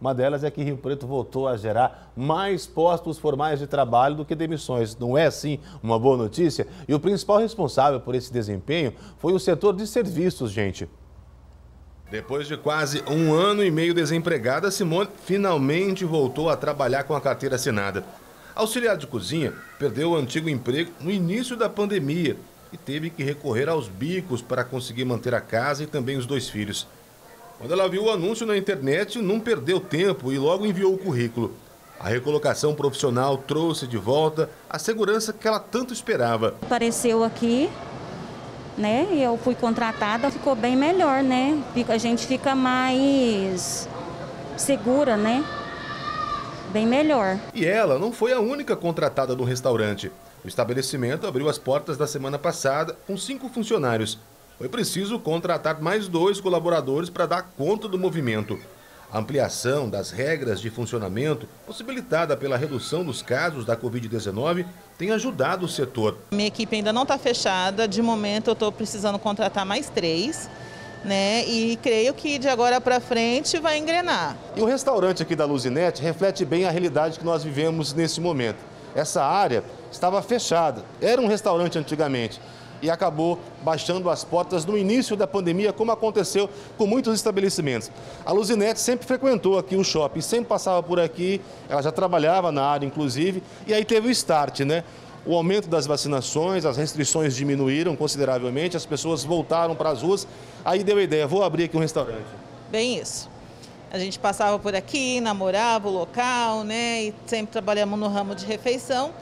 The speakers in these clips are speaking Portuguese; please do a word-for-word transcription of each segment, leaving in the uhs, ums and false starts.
Uma delas é que Rio Preto voltou a gerar mais postos formais de trabalho do que demissões. Não é, sim, uma boa notícia? E o principal responsável por esse desempenho foi o setor de serviços, gente. Depois de quase um ano e meio desempregada, Simone finalmente voltou a trabalhar com a carteira assinada. Auxiliar de cozinha, perdeu o antigo emprego no início da pandemia e teve que recorrer aos bicos para conseguir manter a casa e também os dois filhos. Quando ela viu o anúncio na internet, não perdeu tempo e logo enviou o currículo. A recolocação profissional trouxe de volta a segurança que ela tanto esperava. Apareceu aqui, né? Eu fui contratada, ficou bem melhor, né? A gente fica mais segura, né? Bem melhor. E ela não foi a única contratada do restaurante. O estabelecimento abriu as portas da semana passada com cinco funcionários. Foi preciso contratar mais dois colaboradores para dar conta do movimento. A ampliação das regras de funcionamento, possibilitada pela redução dos casos da covid dezenove, tem ajudado o setor. Minha equipe ainda não está fechada, de momento eu estou precisando contratar mais três, né? E creio que de agora para frente vai engrenar. E o restaurante aqui da Luzinete reflete bem a realidade que nós vivemos nesse momento. Essa área estava fechada, era um restaurante antigamente. E acabou baixando as portas no início da pandemia, como aconteceu com muitos estabelecimentos. A Luzinete sempre frequentou aqui o shopping, sempre passava por aqui, ela já trabalhava na área, inclusive, e aí teve o start, né? O aumento das vacinações, as restrições diminuíram consideravelmente, as pessoas voltaram para as ruas, aí deu a ideia, vou abrir aqui um restaurante. Bem isso. A gente passava por aqui, namorava o local, né? E sempre trabalhamos no ramo de refeição.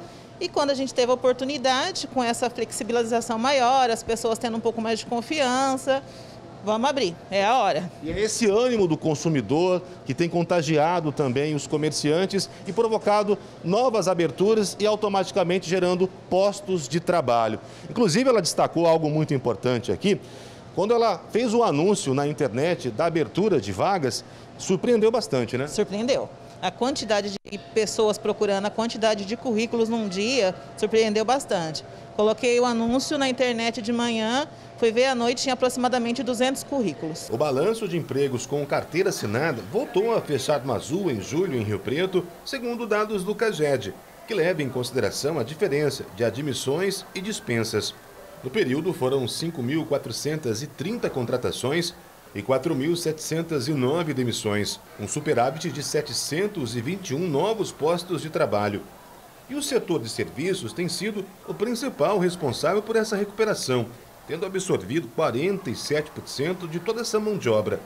E quando a gente teve a oportunidade, com essa flexibilização maior, as pessoas tendo um pouco mais de confiança, vamos abrir, é a hora. E é esse ânimo do consumidor que tem contagiado também os comerciantes e provocado novas aberturas e automaticamente gerando postos de trabalho. Inclusive, ela destacou algo muito importante aqui. Quando ela fez o anúncio na internet da abertura de vagas, surpreendeu bastante, né? Surpreendeu. A quantidade de pessoas procurando, a quantidade de currículos num dia, surpreendeu bastante. Coloquei o anúncio na internet de manhã, fui ver à noite, tinha aproximadamente duzentos currículos. O balanço de empregos com carteira assinada voltou a fechar no azul em julho em Rio Preto, segundo dados do Caged, que leva em consideração a diferença de admissões e dispensas. No período foram cinco mil quatrocentas e trinta contratações, e quatro mil setecentas e nove demissões, um superávit de setecentos e vinte e um novos postos de trabalho. E o setor de serviços tem sido o principal responsável por essa recuperação, tendo absorvido quarenta e sete por cento de toda essa mão de obra.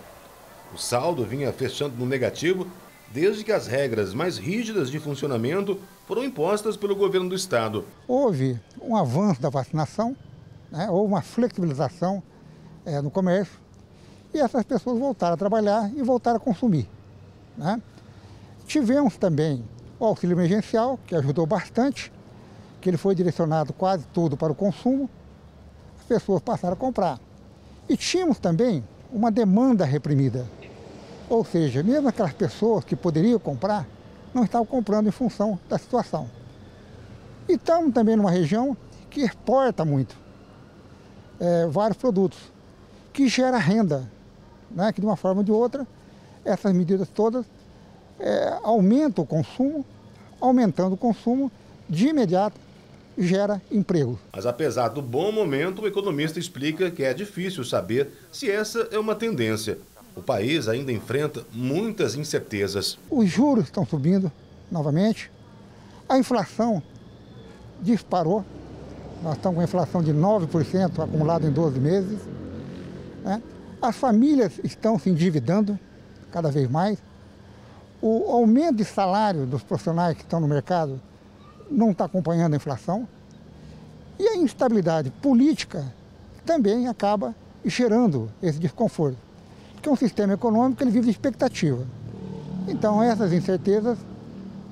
O saldo vinha fechando no negativo desde que as regras mais rígidas de funcionamento foram impostas pelo governo do estado. Houve um avanço da vacinação, né? Houve uma flexibilização é, no comércio, e essas pessoas voltaram a trabalhar e voltaram a consumir, né? Tivemos também o auxílio emergencial, que ajudou bastante, que ele foi direcionado quase todo para o consumo, as pessoas passaram a comprar. E tínhamos também uma demanda reprimida, ou seja, mesmo aquelas pessoas que poderiam comprar, não estavam comprando em função da situação. E estamos também numa região que exporta muito é, vários produtos, que gera renda. Né, que de uma forma ou de outra, essas medidas todas é, aumentam o consumo, aumentando o consumo, de imediato gera emprego. Mas apesar do bom momento, o economista explica que é difícil saber se essa é uma tendência. O país ainda enfrenta muitas incertezas. Os juros estão subindo novamente, a inflação disparou, nós estamos com a inflação de nove por cento acumulada em doze meses, né? As famílias estão se endividando cada vez mais. O aumento de salário dos profissionais que estão no mercado não está acompanhando a inflação. E a instabilidade política também acaba gerando esse desconforto. Porque um sistema econômico ele vive de expectativa. Então essas incertezas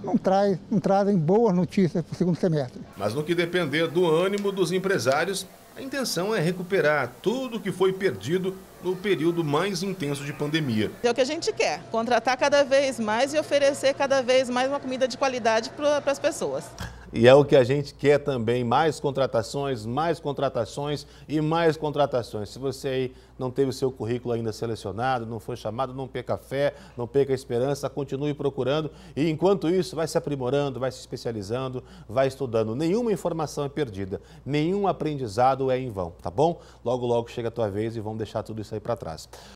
não, traz, não trazem boas notícias para o segundo semestre. Mas no que depender do ânimo dos empresários, a intenção é recuperar tudo o que foi perdido no período mais intenso de pandemia. É o que a gente quer, contratar cada vez mais e oferecer cada vez mais uma comida de qualidade para as pessoas. E é o que a gente quer também, mais contratações, mais contratações e mais contratações. Se você aí não teve o seu currículo ainda selecionado, não foi chamado, não perca a fé, não perca a esperança, continue procurando. E enquanto isso, vai se aprimorando, vai se especializando, vai estudando. Nenhuma informação é perdida, nenhum aprendizado é em vão, tá bom? Logo, logo chega a tua vez e vamos deixar tudo isso aí para trás.